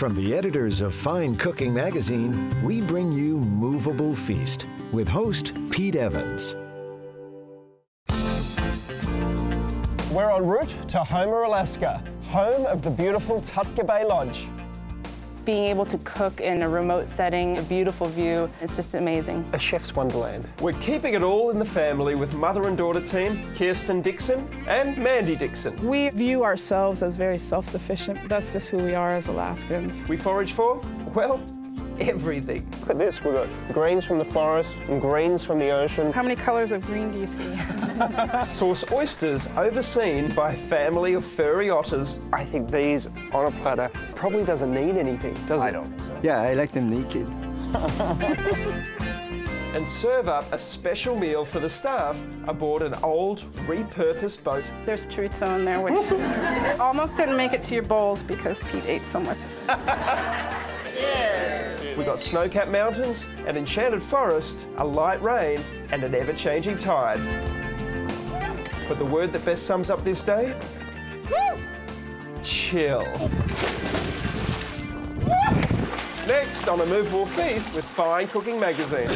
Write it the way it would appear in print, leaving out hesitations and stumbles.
From the editors of Fine Cooking magazine, we bring you Moveable Feast with host Pete Evans. We're en route to Homer, Alaska, home of the beautiful Tutka Bay Lodge. Being able to cook in a remote setting, a beautiful view, it's just amazing. A chef's wonderland. We're keeping it all in the family with mother and daughter team, Kirsten Dixon and Mandy Dixon. We view ourselves as very self-sufficient. That's just who we are as Alaskans. We forage for, well, everything. Look at this, we've got greens from the forest and greens from the ocean. How many colours of green do you see? Source oysters overseen by a family of furry otters. I think these on a platter probably doesn't need anything, does it? I don't think so. Yeah, I like them naked. And serve up a special meal for the staff aboard an old, repurposed boat. There's truths on there which almost didn't make it to your bowls because Pete ate so much. We've got snow-capped mountains, an enchanted forest, a light rain, and an ever-changing tide. But the word that best sums up this day? Woo! Chill. Next on A Moveable Feast with Fine Cooking magazine.